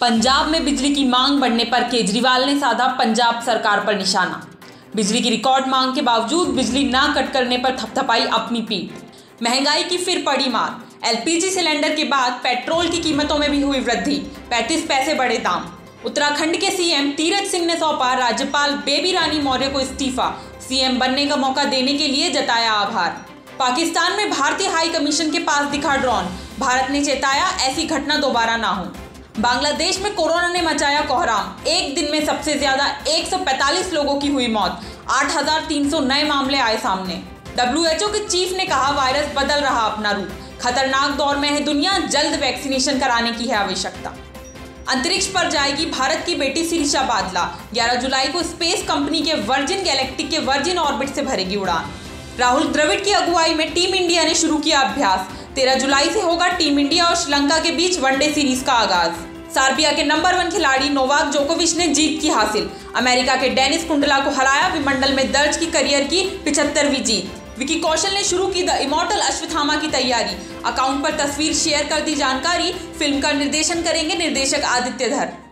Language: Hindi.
पंजाब में बिजली की मांग बढ़ने पर केजरीवाल ने साधा पंजाब सरकार पर निशाना। बिजली की रिकॉर्ड मांग के बावजूद बिजली ना कट करने पर थपथपाई अपनी पीठ। महंगाई की फिर पड़ी मार। एलपीजी सिलेंडर के बाद पेट्रोल की कीमतों में भी हुई वृद्धि, 35 पैसे बढ़े दाम। उत्तराखंड के सीएम तीरथ सिंह ने सौंपा राज्यपाल बेबी रानी मौर्य को इस्तीफा, सीएम बनने का मौका देने के लिए जताया आभार। पाकिस्तान में भारतीय हाई कमीशन के पास दिखा ड्रोन, भारत ने चेताया ऐसी घटना दोबारा ना हो। बांग्लादेश में कोरोना ने मचाया कोहराम, एक दिन में सबसे ज्यादा 145 लोगों की हुई मौत, 8,300 नए मामले आए सामने। WHO के चीफ ने कहा वायरस बदल रहा अपना रूप, खतरनाक दौर में है दुनिया, जल्द वैक्सीनेशन कराने की है आवश्यकता। अंतरिक्ष पर जाएगी भारत की बेटी सिरिशा बादला, 11 जुलाई को स्पेस कंपनी के वर्जिन गैलेक्टिक के वर्जिन ऑर्बिट से भरेगी उड़ान। राहुल द्रविड की अगुवाई में टीम इंडिया ने शुरू किया अभ्यास, 13 जुलाई से होगा टीम इंडिया और श्रीलंका के बीच वनडे सीरीज का आगाज। सर्बिया के नंबर 1 खिलाड़ी नोवाक जोकोविच ने जीत की हासिल, अमेरिका के डेनिस कुंडला को हराया, विमंडल में दर्ज की करियर की 75वीं जीत। विकी कौशल ने शुरू की द इमॉर्टल अश्वत्थामा की तैयारी, अकाउंट पर तस्वीर शेयर कर दी जानकारी। फिल्म का निर्देशन करेंगे निर्देशक आदित्य धर।